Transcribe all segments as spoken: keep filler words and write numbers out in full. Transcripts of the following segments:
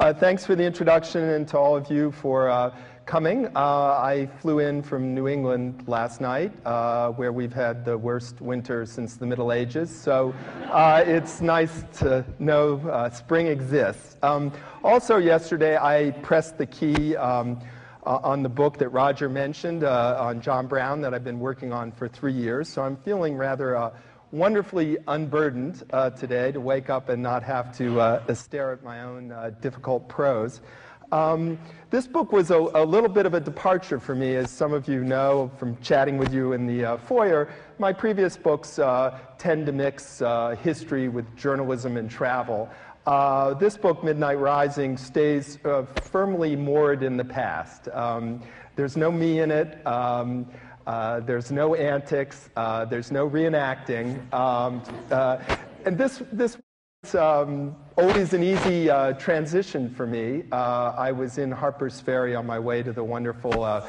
Uh, thanks for the introduction and to all of you for uh, coming. Uh, I flew in from New England last night, uh, where we've had the worst winter since the Middle Ages, so uh, it's nice to know uh, spring exists. Um, also yesterday I pressed the key um, uh, on the book that Roger mentioned, uh, on John Brown, that I've been working on for three years, so I'm feeling rather uh, wonderfully unburdened uh, today to wake up and not have to uh, stare at my own uh, difficult prose. Um, this book was a, a little bit of a departure for me, as some of you know from chatting with you in the uh, foyer. My previous books uh, tend to mix uh, history with journalism and travel. Uh, this book, Midnight Rising, stays uh, firmly moored in the past. Um, there's no me in it. Um, Uh, there's no antics, uh, there's no reenacting, um, uh, and this this was um, always an easy uh, transition for me. Uh, I was in Harper's Ferry on my way to the wonderful uh,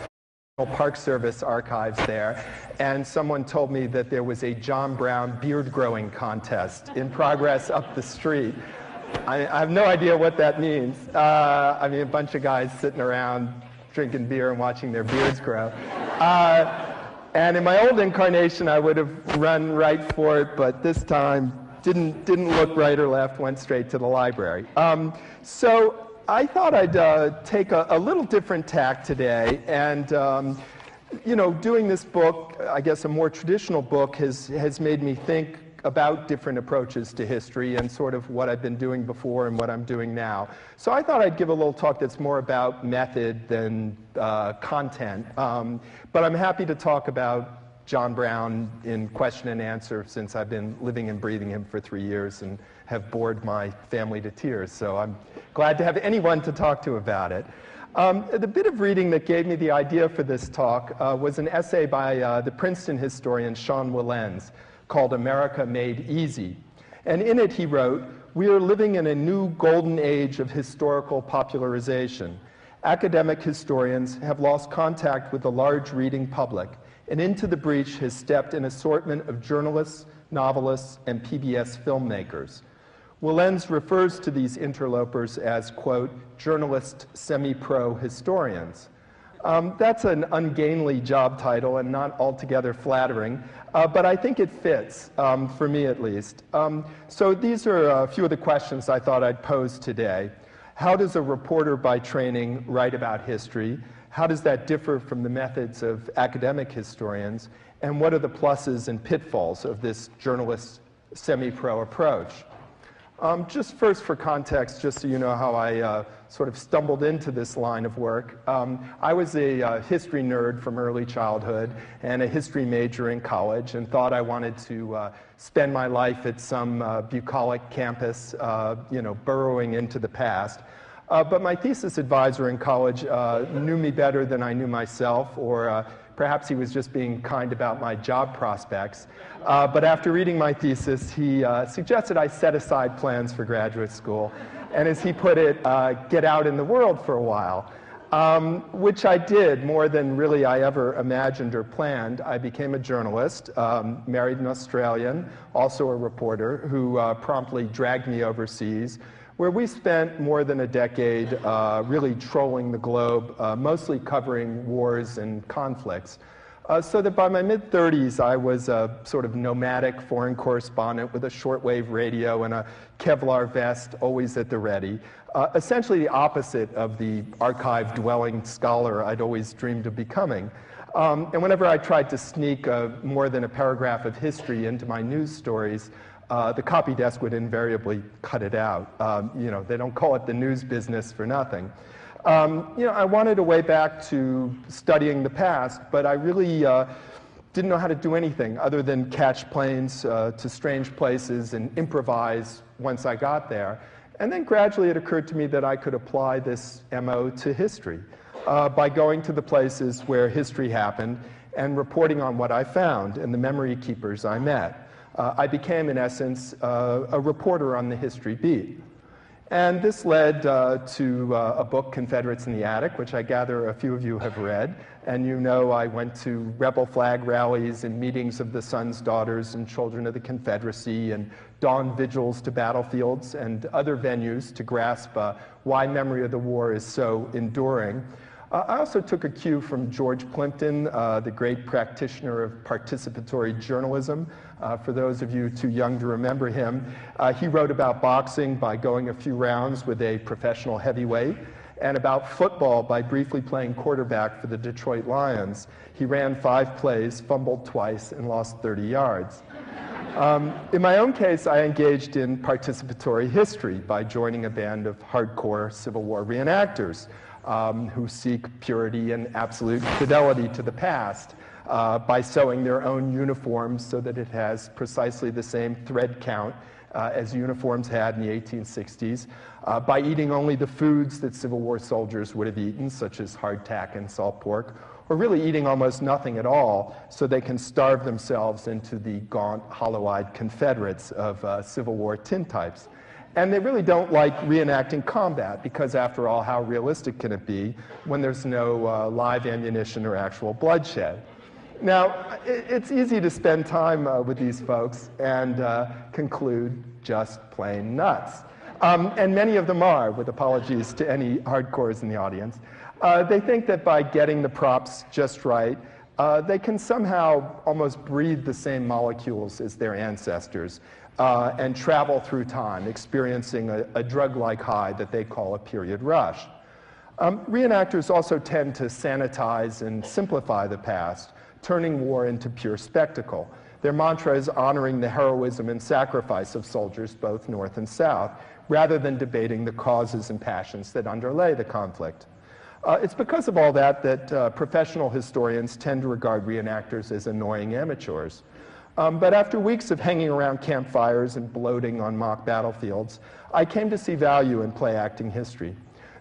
National Park Service archives there, and someone told me that there was a John Brown beard growing contest in progress up the street. I, I have no idea what that means. Uh, I mean, a bunch of guys sitting around drinking beer and watching their beards grow. Uh, and in my old incarnation, I would have run right for it, but this time didn't didn't look right or left, went straight to the library. Um, so I thought I'd uh, take a, a little different tack today, and um, you know, doing this book, I guess a more traditional book, has has made me think about different approaches to history and sort of what I've been doing before and what I'm doing now. So I thought I'd give a little talk that's more about method than uh, content. Um, but I'm happy to talk about John Brown in question and answer, since I've been living and breathing him for three years and have bored my family to tears. So I'm glad to have anyone to talk to about it. Um, the bit of reading that gave me the idea for this talk uh, was an essay by uh, the Princeton historian Sean Wilentz, called America Made Easy. And in it he wrote, "We are living in a new golden age of historical popularization. Academic historians have lost contact with the large reading public, and into the breach has stepped an assortment of journalists, novelists, and P B S filmmakers." Wilentz refers to these interlopers as, quote, journalist semi-pro historians. Um, that's an ungainly job title and not altogether flattering, uh, but I think it fits, um, for me at least. Um, so these are a few of the questions I thought I'd pose today. How does a reporter by training write about history? How does that differ from the methods of academic historians? And what are the pluses and pitfalls of this journalist semi-pro approach? Um, just first for context, just so you know how I uh, sort of stumbled into this line of work, um, I was a uh, history nerd from early childhood and a history major in college, and thought I wanted to uh, spend my life at some uh, bucolic campus, uh, you know, burrowing into the past. Uh, but my thesis advisor in college uh, knew me better than I knew myself, or uh, perhaps he was just being kind about my job prospects. Uh, but after reading my thesis, he uh, suggested I set aside plans for graduate school, and as he put it, uh, get out in the world for a while, um, which I did more than really I ever imagined or planned. I became a journalist, um, married an Australian, also a reporter, who uh, promptly dragged me overseas, where we spent more than a decade uh, really trolling the globe, uh, mostly covering wars and conflicts. Uh, so that by my mid-thirties, I was a sort of nomadic foreign correspondent with a shortwave radio and a Kevlar vest, always at the ready, uh, essentially the opposite of the archive-dwelling scholar I'd always dreamed of becoming. Um, and whenever I tried to sneak uh, more than a paragraph of history into my news stories, Uh, the copy desk would invariably cut it out. Um, you know, they don't call it the news business for nothing. Um, you know, I wanted a way back to studying the past, but I really uh, didn't know how to do anything other than catch planes uh, to strange places and improvise once I got there. And then gradually it occurred to me that I could apply this M O to history uh, by going to the places where history happened and reporting on what I found and the memory keepers I met. Uh, I became, in essence, uh, a reporter on the history beat. And this led uh, to uh, a book, Confederates in the Attic, which I gather a few of you have read. And you know I went to rebel flag rallies and meetings of the Sons, Daughters, and Children of the Confederacy, and dawn vigils to battlefields and other venues to grasp uh, why memory of the war is so enduring. Uh, I also took a cue from George Plimpton, uh, the great practitioner of participatory journalism. Uh, for those of you too young to remember him, uh, he wrote about boxing by going a few rounds with a professional heavyweight, and about football by briefly playing quarterback for the Detroit Lions. He ran five plays, fumbled twice, and lost thirty yards. Um, in my own case, I engaged in participatory history by joining a band of hardcore Civil War reenactors. Um, who seek purity and absolute fidelity to the past uh, by sewing their own uniforms so that it has precisely the same thread count uh, as uniforms had in the eighteen sixties, uh, by eating only the foods that Civil War soldiers would have eaten, such as hardtack and salt pork, or really eating almost nothing at all so they can starve themselves into the gaunt, hollow-eyed Confederates of uh, Civil War tintypes. And they really don't like reenacting combat because, after all, how realistic can it be when there's no uh, live ammunition or actual bloodshed? Now, it's easy to spend time uh, with these folks and uh, conclude just plain nuts. Um, and many of them are, with apologies to any hardcores in the audience. Uh, they think that by getting the props just right, uh, they can somehow almost breathe the same molecules as their ancestors. Uh, and travel through time, experiencing a, a drug-like high that they call a period rush. Um, reenactors also tend to sanitize and simplify the past, turning war into pure spectacle. Their mantra is honoring the heroism and sacrifice of soldiers, both north and south, rather than debating the causes and passions that underlay the conflict. Uh, it's because of all that that uh, professional historians tend to regard reenactors as annoying amateurs. Um, but after weeks of hanging around campfires and bloating on mock battlefields, I came to see value in play acting history.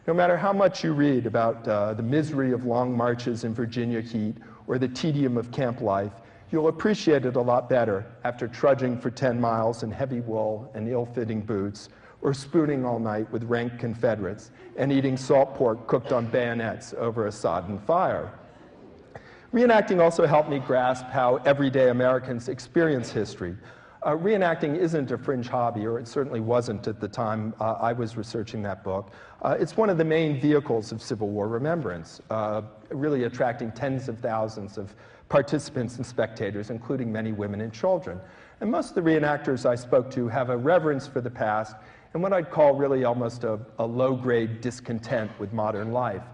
No matter how much you read about uh, the misery of long marches in Virginia heat or the tedium of camp life, you'll appreciate it a lot better after trudging for ten miles in heavy wool and ill-fitting boots, or spooning all night with rank Confederates and eating salt pork cooked on bayonets over a sodden fire. Reenacting also helped me grasp how everyday Americans experience history. Uh, reenacting isn't a fringe hobby, or it certainly wasn't at the time uh, I was researching that book. Uh, it's one of the main vehicles of Civil War remembrance, uh, really attracting tens of thousands of participants and spectators, including many women and children. And most of the reenactors I spoke to have a reverence for the past and what I'd call really almost a, a low-grade discontent with modern life.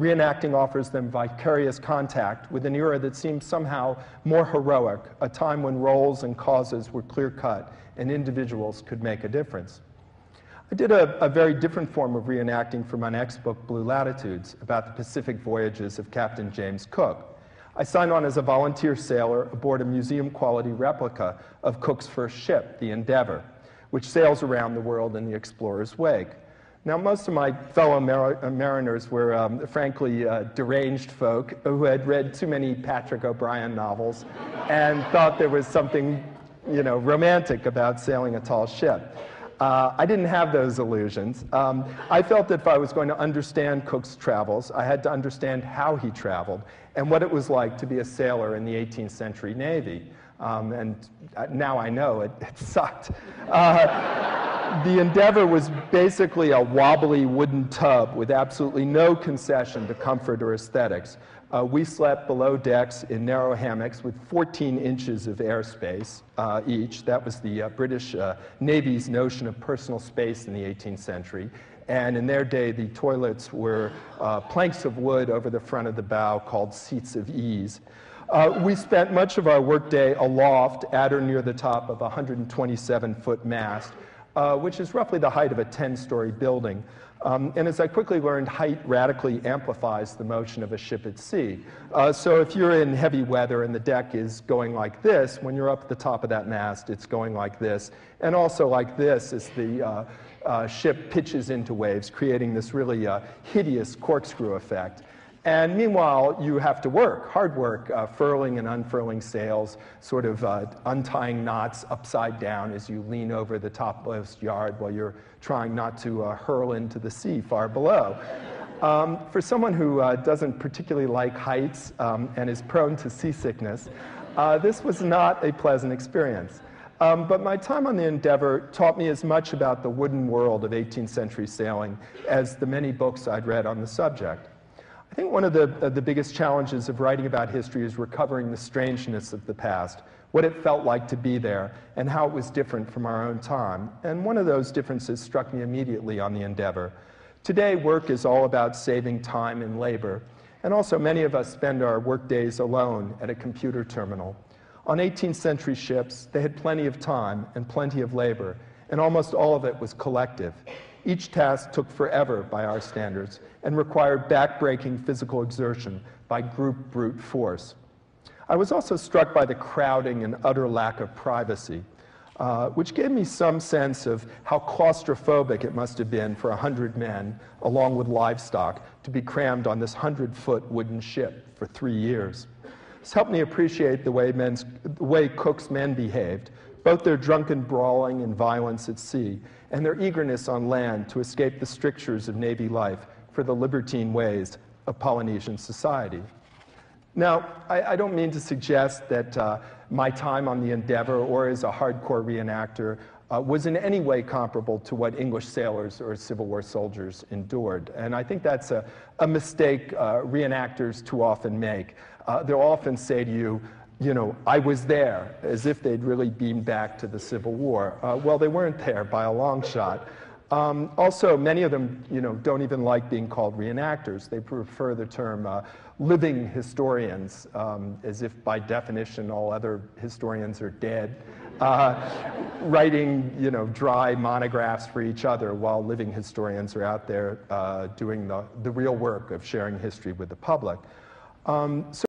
Reenacting offers them vicarious contact with an era that seems somehow more heroic, a time when roles and causes were clear-cut and individuals could make a difference. I did a, a very different form of reenacting for my next book, Blue Latitudes, about the Pacific voyages of Captain James Cook. I signed on as a volunteer sailor aboard a museum-quality replica of Cook's first ship, the Endeavour, which sails around the world in the explorer's wake. Now, most of my fellow mar mariners were, um, frankly, uh, deranged folk who had read too many Patrick O'Brien novels and thought there was something, you know, romantic about sailing a tall ship. Uh, I didn't have those illusions. Um, I felt that if I was going to understand Cook's travels, I had to understand how he traveled and what it was like to be a sailor in the eighteenth century Navy. Um, and now I know it, it sucked. Uh, The Endeavour was basically a wobbly wooden tub with absolutely no concession to comfort or aesthetics. Uh, we slept below decks in narrow hammocks with fourteen inches of airspace uh, each. That was the uh, British uh, Navy's notion of personal space in the eighteenth century. And in their day, the toilets were uh, planks of wood over the front of the bow called seats of ease. Uh, we spent much of our workday aloft at or near the top of a one hundred twenty-seven foot mast, Uh, which is roughly the height of a ten-story building. Um, and as I quickly learned, height radically amplifies the motion of a ship at sea. Uh, so if you're in heavy weather and the deck is going like this, when you're up at the top of that mast, it's going like this. And also like this as the uh, uh, ship pitches into waves, creating this really uh, hideous corkscrew effect. And meanwhile, you have to work, hard work, uh, furling and unfurling sails, sort of uh, untying knots upside down as you lean over the topmost yard while you're trying not to uh, hurl into the sea far below. Um, for someone who uh, doesn't particularly like heights um, and is prone to seasickness, uh, this was not a pleasant experience. Um, but my time on the Endeavour taught me as much about the wooden world of eighteenth century sailing as the many books I'd read on the subject. I think one of the, uh, the biggest challenges of writing about history is recovering the strangeness of the past, what it felt like to be there, and how it was different from our own time. And one of those differences struck me immediately on the Endeavour. Today, work is all about saving time and labor, and also many of us spend our work days alone at a computer terminal. On eighteenth century ships, they had plenty of time and plenty of labor, and almost all of it was collective. Each task took forever by our standards and required back-breaking physical exertion by group brute force. I was also struck by the crowding and utter lack of privacy, uh, which gave me some sense of how claustrophobic it must have been for a hundred men, along with livestock, to be crammed on this hundred-foot wooden ship for three years. This helped me appreciate the way, men's, the way Cook's men behaved, both their drunken brawling and violence at sea, and their eagerness on land to escape the strictures of Navy life for the libertine ways of Polynesian society. Now, I, I don't mean to suggest that uh, my time on the Endeavour or as a hardcore reenactor uh, was in any way comparable to what English sailors or Civil War soldiers endured. And I think that's a, a mistake uh, reenactors too often make. Uh, they'll often say to you, you know, I was there, as if they'd really beamed back to the Civil War. Uh, well, they weren't there by a long shot. Um, also, many of them, you know, don't even like being called reenactors. They prefer the term uh, living historians, um, as if by definition all other historians are dead, uh, writing, you know, dry monographs for each other while living historians are out there uh, doing the, the real work of sharing history with the public. Um, so